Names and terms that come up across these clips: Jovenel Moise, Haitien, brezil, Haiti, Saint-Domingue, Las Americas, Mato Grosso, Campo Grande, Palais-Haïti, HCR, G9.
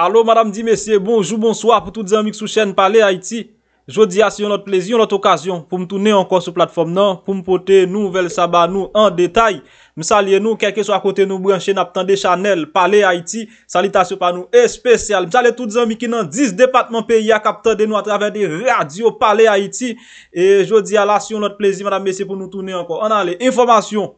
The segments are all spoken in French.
Allô, madame, dit messieurs, bonjour, bonsoir pour toutes les amis qui sont sur la chaîne Palais-Haïti. Je dis à notre plaisir, notre occasion pour me tourner encore sur la plateforme, non, pour me porter nouvelle sabat nous en détail. Nous saluons nous, quel que soit à côté nous brancher, nous attendons Chanel, Palais-Haïti, salutation par nous et spécial. Nous saluons tous les amis qui dans 10 départements pays à capter de nous à travers des radios Palais-Haïti. Et je dis à la sur notre plaisir, madame, messieurs, pour nous tourner encore. On a les informations.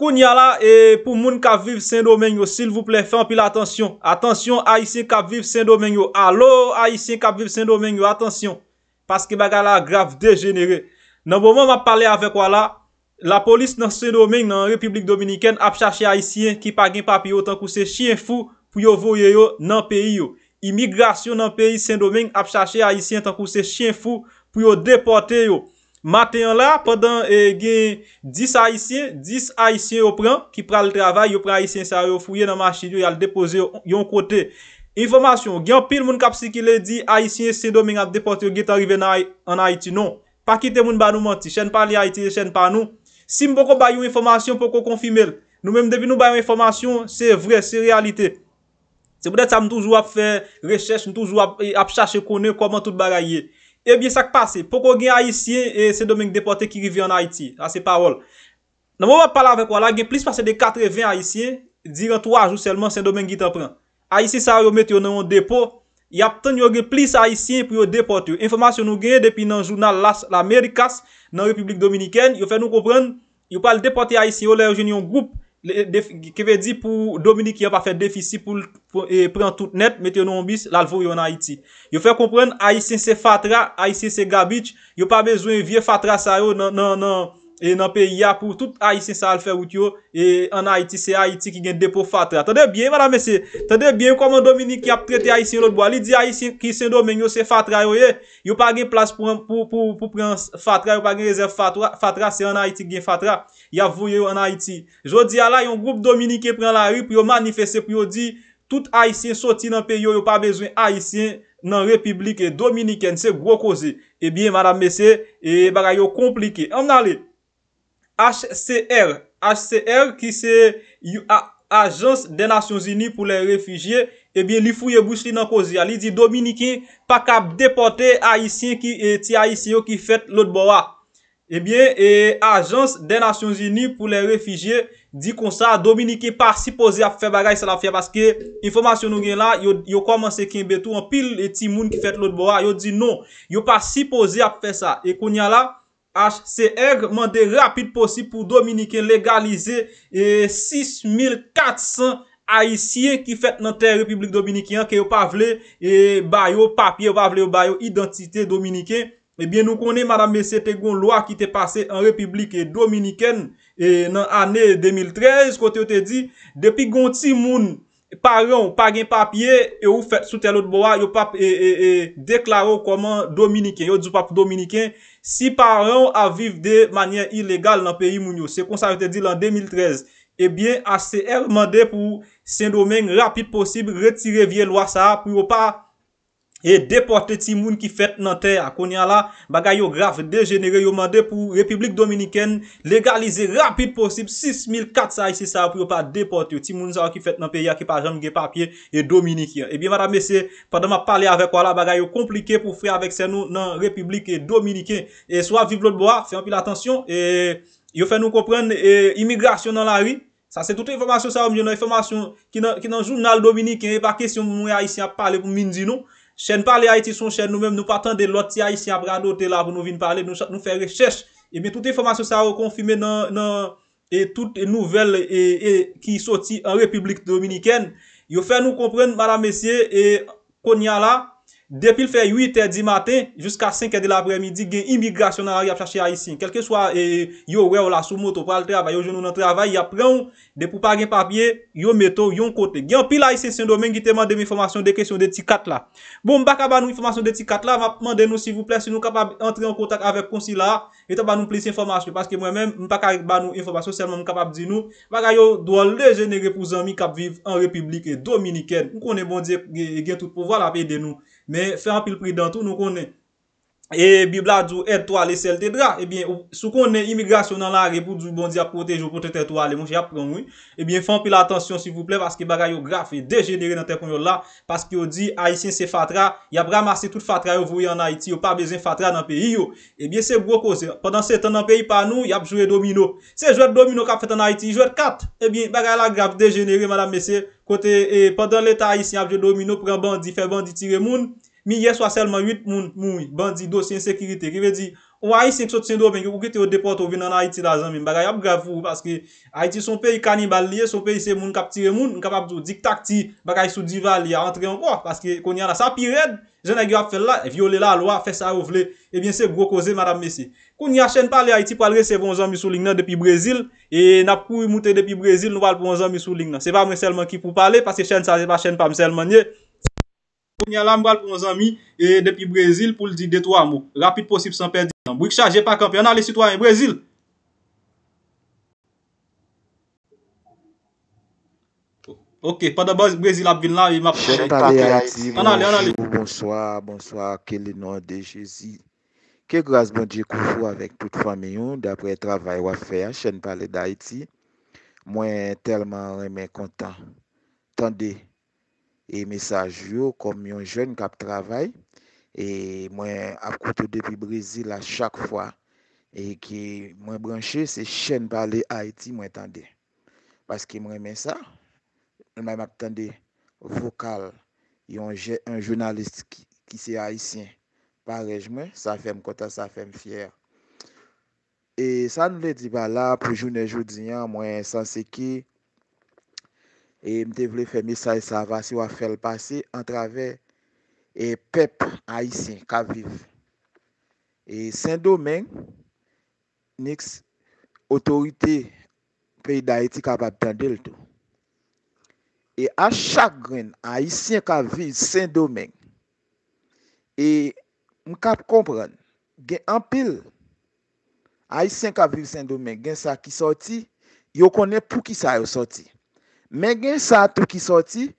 Kounya la, et pour moun ka vive Saint-Domingue, s'il vous plaît, faites pile attention. Attention, haïtien ka vive Saint-Domingue. Allô, haïtien ka vive Saint-Domingue, attention. Parce que bagala grave dégénéré. Dans le moment où je parle avec vous là, la police dans Saint-Domingue, dans la République Dominicaine, a cherché haïtien qui pa gen papier autant que c'est chien fou pour yo voye yo dans le pays. Immigration dans le pays Saint-Domingue a cherché haïtien tant que c'est chien fou pour yo déporter yo. Matin là, pendant gen 10 haïtiens yo pran qui pral le travail, yo pran haïtien ça yo fouye dans machine yo, yal déposer yon côté. Information, gen pile moun kap si ki le di haïtien Saint-Domingue a déporté yo get arrivé en Haïti non. Pa kite moun ba nou menti, chaîne parle Haïti, chaîne pa nou. Si m'poko ba yon information poko konfirmer. Nous même depuis nous ba yon information, c'est vrai, c'est réalité. C'est peut-être ça m'toujou ap faire recherche, m'toujou ap chercher connait comment tout bagaye. Eh bien, ça qui passe, pourquoi gen haïtien et Saint-Domingue déporté qui vivent en Haïti? Ça, c'est parole. Dans le moment où on parle avec vous, il y a plus de 80 haïtiens, durant 3 jours seulement, Saint-Domingue qui t'en prend. Haïtien, ça, vous mettez dans un dépôt, il y a plus haïtiens pour déporter. Information nous gagne depuis dans le journal Las Americas, dans la République Dominicaine, il fait nous comprendre, il parle déporter haïtiens, il y a un groupe qui veut dire pour Dominique qui n'a pas fait déficit pour prendre tout net, mettez nous en bis, là le voyez en Haïti. Il fait comprendre, haïtien c'est fatra, haïtien c'est garbage, il n'y a pas besoin de vieux fatra ça yo dans le pays pour tout haïtien ça le fait ou yo et en Haïti c'est Haïti qui gagne dépôt fatra. Attendez bien madame monsieur, attendez bien comment Dominique qui a traité haïtien l'autre bois, il dit haïtien qui Saint-Domingue c'est fatra yo, il n'y a pas de place pour prendre fatra, il n'y a pas de réserve fatra, c'est en Haïti qui gagne fatra. Y a voyé en Haïti. Jodi a la yon groupe dominicain prend la rue pour manifester pour dire tout haïtien sorti dans pays yo pas besoin haïtien dans République Dominicaine c'est gros cause. Eh bien madame messieurs et bagay yo compliqué. On allez HCR qui c'est Agence des Nations Unies pour les réfugiés eh bien li fouye bouche li nan cause li dit dominicain pas cap déporter haïtien qui ti haïtien qui fait l'autre bois. Eh bien, l'Agence des Nations Unies pour les réfugiés dit comme ça, Dominique pas supposé à faire bagay ça la faire parce que information nous gen là, yo commencé kembe tout en pile et ti moun qui fait l'autre bois, yo dit non, yo pas supposé à faire ça. Et qu'on y a là, HCR mande rapide possible pour Dominique légaliser 6400 haïtiens qui fait dans terre République Dominicaine qui yo pas vle et ba yo papier, pas vle ba yo identité dominicaine. Eh bien, nous connaissons, madame, messieurs, une loi qui était passée en République Dominicaine, dans l'année 2013, côté, on te dit, depuis gonti moun, parents, pas gen papier, et ou fait, sous tel autre bois, yo pas, déclaré comment dominicain, yo du pape dominicain, si parents a vivre de manière illégale dans le pays moun yo. C'est comme ça, on te dit, en 2013. Eh bien, HCR demandé pour Saint-Domingue, rapide possible, retirer vieille loi ça, pour pas, et déporter timoun qui fait dans terre konya la bagay yo grave dégénéré yo mandé pour République Dominicaine légaliser rapide possible 6400 haïtiens ça pour pas déporter timoun ça qui fait dans pays qui pas jamais gen papier et dominicain. Et bien madame messieurs pendant m'a parler avec quoi la bagay yo compliqué pour faire avec ça nous dans République Dominicaine et soit vivre l'autre bois fait un peu attention et yo fait nous comprendre immigration dans la rue. Ça, c'est toute information, ça, une information qui est dans le journal dominicain. Et pas question de moi, haïtien, parler pour m'indiquer non. Chaîne parler Haïti, son chaîne, nous-mêmes, nous partons de l'autre haïtien, après à noter là, pour nous venir parler, nous faire recherche. Et bien, toute information, ça, on confirme dans, et toutes les nouvelles, qui sorti en République Dominicaine. Yo fait nous comprendre, madame, messieurs, et, qu'on y a là, depuis le fait 8h du matin jusqu'à 5h de l'après-midi, il y a immigration dans la rue à chercher haïtien. Quel que soit, yo ou la sous moto pour le travail, yo jeune dans le travail, yo prend, de pour pas gen papier, yo metto, yon côté. Gen pile haïtien Saint-Domingue qui te mande des informations, des questions de ticket là. Bon, m'ba ka ba nou information de ticket là, m'a demandé nous s'il vous plaît, si nous capable entrer en contact avec consulat, et ta ba nou plus information, parce que moi-même, m'ba ka ba nou information, seulement m'capable di nou, bagay yo doit dégénérer pour zami k'ap vivre en République Dominicaine. Nous connaît bon Dieu, gen tout pouvoir la paix de nous. Mais faire un pile prix dans tout, nous connaissons. Et Bible a dit, étoile et celle de drap. Eh bien, si on est immigration dans la rue pour du bon Dieu protéger, protéger étoile, mon cher, prends oui. Eh bien, faites pile attention, s'il vous plaît, parce que bagay yo grave et dégénéré dans tes conyo là, parce que yo dit, Haïtien c'est fatra, y a ramassé toute fatra yo voyez en Haïti, yo pas besoin fatra dans le pays yo. Eh bien, c'est gros cause. Pendant 7 ans dans le pays par nous, y a joué domino. C'est joué domino qu'a fait en Haïti, joué 4. Eh bien, bagay la grave dégénéré, madame, messieurs, côté, pendant l'État haïtien, y a joué domino, prend bandit, fait bandit, tirer moun. Mais hier soir seulement 8 moun mouri, bandit dossier insécurité. Qui veut dire, on Haïti qui sont Saint-Domingue, ou qui te déporte ou vient en Haïti dans la zone, bagay grave parce que Haïti son pays cannibale lié, son pays c'est moun kap tire moun, capable de dictati, bagay sous dival lié, entrer encore parce que qu'on y a ça pirade, j'en ai fait là, violer la loi, faire ça ou vle, et bien c'est gros cause madame messieurs. Qu'on y a chaîne parler Haïti pour aller recevoir un ami sous ligne depuis Brésil et n'a couru monter depuis Brésil, nous va pour un ami sous ligne. C'est pas moi seulement qui pour parler parce que chaîne ça c'est pas chaîne pas seulement. On y a l'ambral pour nos amis et depuis Brésil pour le dire 2-3 mots. Rapide possible sans perdre. Brick chargé pas campé. On a les citoyens Brésil. Ok, pendant que Brésil a bien là, il m'a fait. Bonsoir, bonsoir. Que le nom de Jésus. Que grâce bon Dieu couvre avec toute famille. D'après le travail qu'on fait, chaîne Palais d'Haïti. Moi, tellement content. Attendez. Et message yo comme un jeune qui travaille et moi à côté depuis Brésil à chaque fois et qui moi branché c'est chaîne parler Haïti moi attendez parce que moi aime ça moi m'attendez vocal un journaliste qui c'est haïtien pareil moi ça fait me content ça fait me fier et ça nous le dit pas là pour journée aujourd'hui moi ça c'est qui et m'te vle faire message ça va si on fait le passé en travers et peuple haïtien qui vivent et Saint-Domingue nix autorité pays d'Haïti capable d'attendre le tout et à chaque grain haïtien qui vit Saint-Domingue et on cap comprendre gen en pile haïtien qui vit Saint-Domingue gen ça qui sorti yo connaît pour qui ça yo sorti. Mais gen ça tout qui sorti,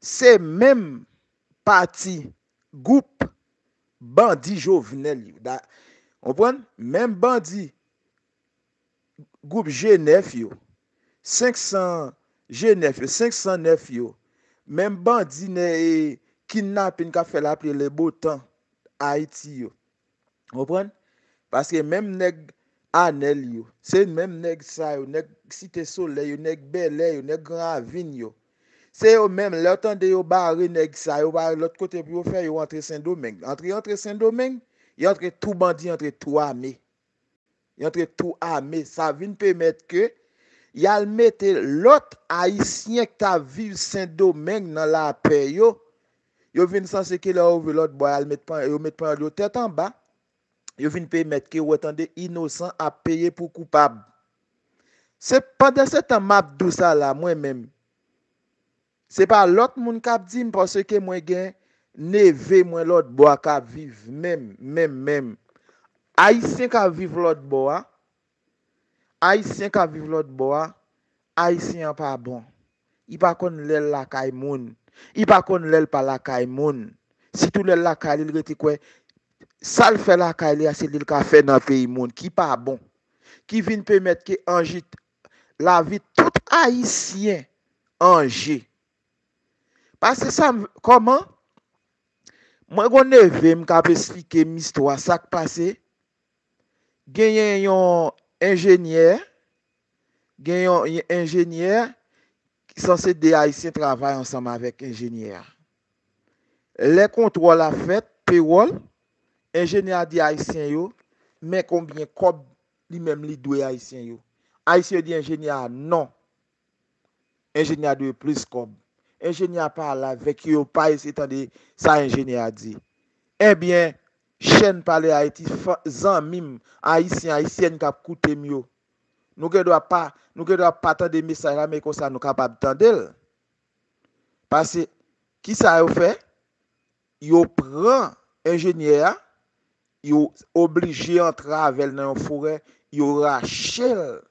c'est même parti groupe bandit Jovenel. On prend même bandit groupe G9 yo, 500 G9 yo, 509 yo. Même bandit né kidnapping qu'a fait l'appeler les beaux temps Haïti yo. On prend parce que même nèg Anel yo, c'est même nèg ça yo, nèg Cité Soleil, nèg Belay, nèg Grand Ravine. C'est eux même l'entendez yo barré nèg ça yo barré l'autre côté pour faire yo entrer Saint-Domingue. Entrer Saint-Domingue, y entre tout bandit, entre tout armé. Y entre tout armé, ça vient permettre que y a mettre l'autre haïtien qui t'a vivre Saint-Domingue dans la paix yo. Yo vinn sans que l'autre boy mettre pas de tête en bas. Yo vinn permettre que attendez innocent à payer pour coupable. C'est pendant ce temps m'a dou ça là moi-même. C'est pas l'autre monde qui dit parce que moi gain neve moi l'autre bois qui vivre même haïtien qui vivre l'autre bois. Haïtien qui vivre l'autre bois, haïtien pas bon. Il pas connait l'el la caille moun. Il pas connait l'el pas la caille moun. Si tout l'el la caille il rete quoi ça le fait la caille c'est l'il ka fait dans pays monde qui pas bon. Qui vient permettre que Angers la vie tout haïtien Angers parce que ça comment moi connais me capable expliquer l'histoire ça qui passé gagne un ingénieur censé des haïtiens travaillent ensemble avec ingénieur les contrôles à fait payroll ingénieur des haïtiens yo mais combien cob lui-même li doué haïtien yo. Haïtien dit ingénieur non. Ingénieur doué plus comme. Ingénieur parle avec yo pas attendez ça ingénieur dit. Eh bien, chaîne parler Haïti zan mime haïtienne k'ap koute myo. Nous que doit pas attendre message mais comme ça nous capable tendre. Parce que qui ça yo fait? Yo prend ingénieur yo obligé entrer avec dans une forêt yo rachel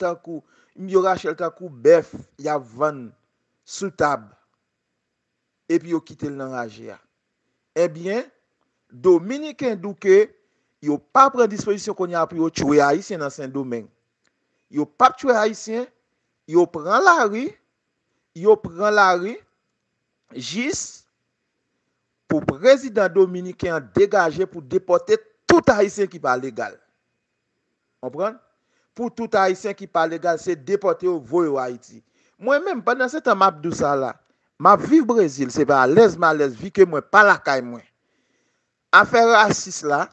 takou bœuf y a vendre sous table et puis yo quitter l'enragé. Eh bien Dominicains douke, ils n'ont pas pris disposition qu'on a appris à tuer Haïtien dans Saint-Domingue. Ils n'ont pas tué Haïtien, ils prennent la rue, juste pour le président dominicain dégager pour déporter tout Haïtien qui n'est pas légal. Vous comprenez? Pour tout Haïtien qui n'est pas légal, c'est déporter au voyou Haïti. Moi-même, pendant ce temps, je suis là. Je vis au Brésil, c'est pas à l'aise, malaise, vie que moi, pas la caille moi. Affaire raciste là,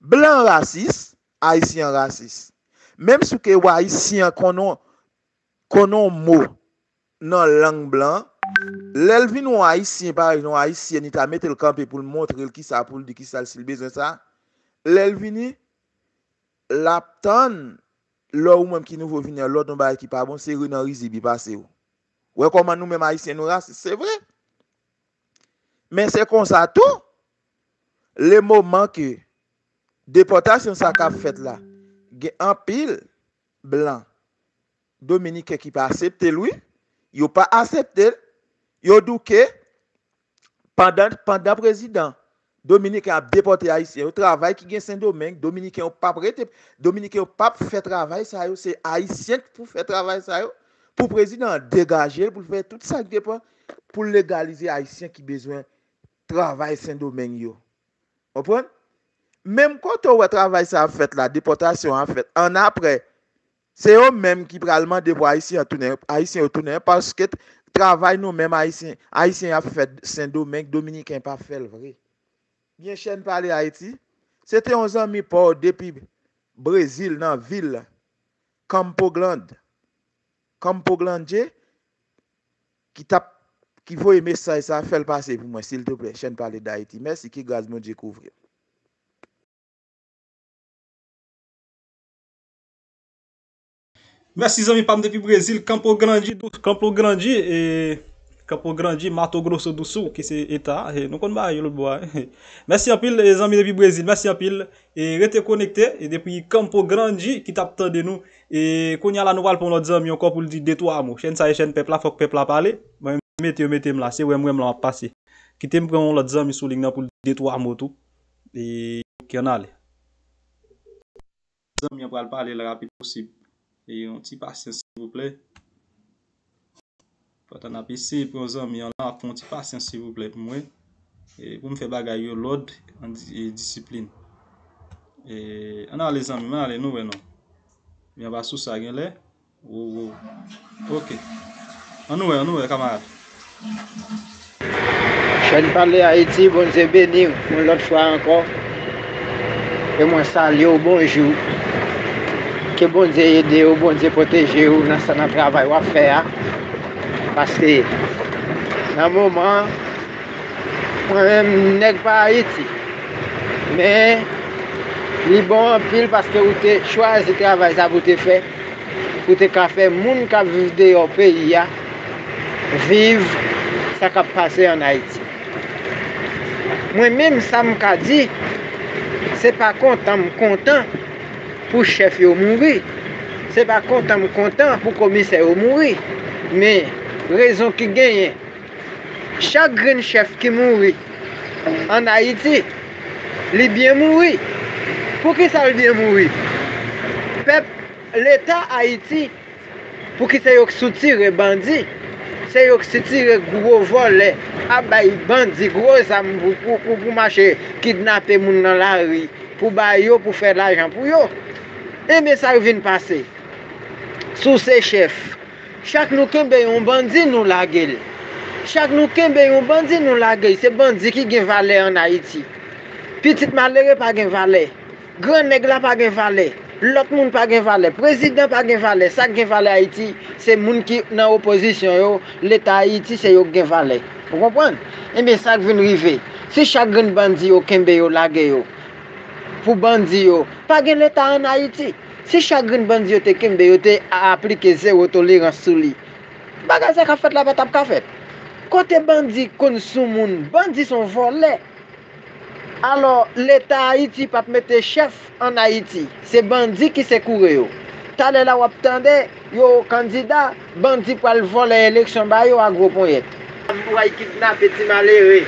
blanc raciste, haïtien raciste. Même si que haïtien konon mot dans langue blanc, l'elvi non haïtien par non haïtien ni ta mettre le camp pour montrer qui ça pour dire qui ça s'il besoin ça. L'elvi ni l'aptan là ou même qui nouveau venir l'autre bail qui pas bon c'est dans rizibi passer. Ouais comment nous même haïtien nous racistes, c'est vrai. Mais c'est comme ça tout. Le moment que déportation ça qu'a fait là, gen en pile blanc dominicain qui pas accepté lui, il pas accepté, il douké pendant président dominicain a déporté haïtien au travail qui gen Saint-Domingue, dominicain pas prêté, dominicain pas fait travail ça yo, c'est haïtien pour faire travail ça yo, pour président dégager pour faire tout ça pour légaliser haïtien qui besoin travail Saint-Domingue yo. Vous comprenez? Même quand on travaille ça en fait, la déportation en fait, en après, c'est eux-mêmes qui probablement des haïtiens tourner parce que travail nous-mêmes haïtiens a fait Saint-Domingue, dominicain pas fait le vrai. Bien chaîne parler Haïti, c'était 11 ans mi port depuis Brésil dans ville Campo Grande. Campo Grande qui faut aimer ça et ça fait le passer pour moi, s'il te plaît. Chaîne parler d'Haïti. Merci, qui grâce mon Dieu couvrir. Merci, amis, parmi depuis Brésil, Campo Grande, Mato Grosso do Sul, qui c'est État. Nous connaissons le bois. Merci en pile, les amis depuis Brésil. Merci en pile. Et restez connectés. Et depuis Campo Grande, qui t'attend de nous. Et qu'on y a la nouvelle pour nos amis encore pour le dire de toi, moi. Chaîne ça et chaîne peuple, faut que peuple parle. Mettez-moi là, c'est où là passé. Quittez-moi prendre l'autre zami sous ligne pour détruire moto et qu'on allait. Zami on va parler le rapide possible. Et on petit patience s'il vous plaît. Quand on a PC pour zami on a un petit patience s'il vous plaît pour moi et pour me faire bagaille l'ordre et discipline. Et on a les amis, on allez nous non. Mais on va sous ça gain là. Oh. OK. On nous camarade. Chaîne Palais-Haïti, bon Dieu béni, pour l'autre fois encore. Et moi salue au bonjour. Que bon Dieu aide, bon Dieu protège dans ce travail à faire. Parce que dans le moment, moi-même n'est pas Haïti. Mais il est bon en pile parce que vous avez choisi le travail que vous avez fait. Vous avez fait moun qui vivent dehors du pays. Vivre ce qui a passé en Haïti. Moi-même, ça me dit, ce n'est pas content pour le chef de mourir. Ce n'est pas content pour le commissaire de mourir. Mais la raison qui gagne, chaque grand chef qui mourit en Haïti, il est bien mourir. Pour qui ça le bien mourir? L'État Haïti, pour qui ça soutient les bandits, c'est eux qui tirent gros volets, abaye bandits, gros âmes pour marcher, kidnapper les gens dans la rue, pour bailler, pour faire de l'argent pour eux. Et bien ça vient passer. Sous ces chefs, chaque nous un bandit nous la gueule. Chaque nous un bandit nous la gueule. C'est bandit qui gagne valet en Haïti. Petit malheureux pas gagne valet. Grand nègre pas gagne valet. L'autre monde pas gen valet, président pas gen valet, ça gen valet Haïti, c'est monde qui dans opposition yo, l'état Haïti c'est yo gen valet. Vous comprenez? Et bien ça vient river. Si chaque grand bandit yo kembe yo lage yo. Pour bandit yo, pas gen l'état en Haïti. Si chaque grand bandit yo te kembe yo te appliquer zéro tolérance sur lui. Bagay ça ka fait la bataille ka fait. Côté bandit kon sou moun, bandit sont volés. Alors, l'État Haïti pas mettre chef en Haïti. C'est bandit qui s'est couru. T'allais là où attendait, yo candidat, bandit pour le voler l'élection, bah yo à gros poignet. Pour kidnapper petit malheureux.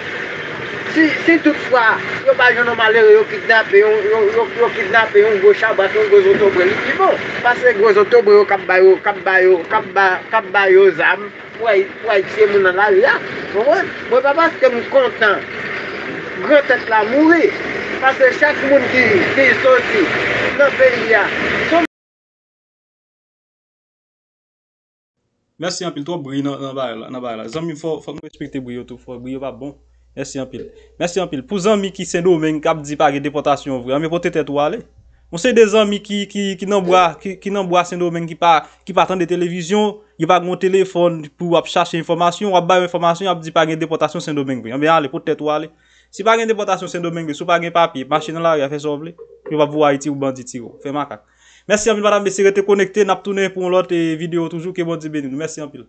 Si toutefois, il n'y a pas de malheureux qui kidnappe un gros chabat, un gros autobré, ils vont. Parce que les gros autobré, ils ont des âmes pour essayer de dans la rue. Moi, papa, c'est que je suis content. Grand tête là, mourir. Parce que chaque monde qui est sorti dans le pays, merci un pile toi bruit dans là. Zami faut respecter bruit tout, faut bruit pas bon. Merci un pile. Merci un pile. Pour zami qui Saint-Domingue cap dit pas déportation vrai, mais porter tête toi aller. On c'est des amis qui n'en bois Saint-Domingue qui pas attendre télévision, il pas gon téléphone pour chercher information, ou ba information, a dit pas déportation Saint-Domingue. Mais allez porter toi aller. Si pas déportation Saint-Domingue, si pas papier, marcher dans la rue, faire sauver. Il va voir Haïti ou bandit tiro. Fait macaque. Merci à vous, madame, messieurs, de vous connecter. Nous avons tourné pour l'autre vidéo toujours. Que bon Dieu bénisse. Merci en pile.